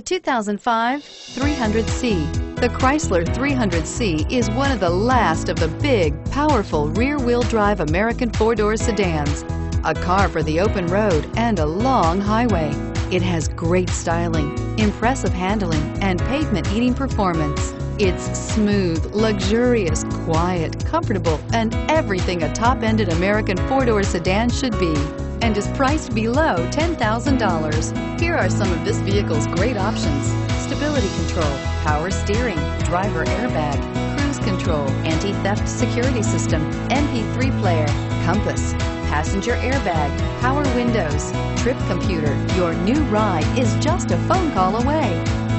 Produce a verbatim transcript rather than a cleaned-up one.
The two thousand five three hundred C. The Chrysler three hundred C is one of the last of the big, powerful rear-wheel drive American four-door sedans. A car for the open road and a long highway. It has great styling, impressive handling, and pavement-eating performance. It's smooth, luxurious, quiet, comfortable, and everything a top-ended American four-door sedan should be, and is priced below ten thousand dollars. Here are some of this vehicle's great options: stability control, power steering, driver airbag, cruise control, anti-theft security system, M P three player, compass, passenger airbag, power windows, trip computer. Your new ride is just a phone call away.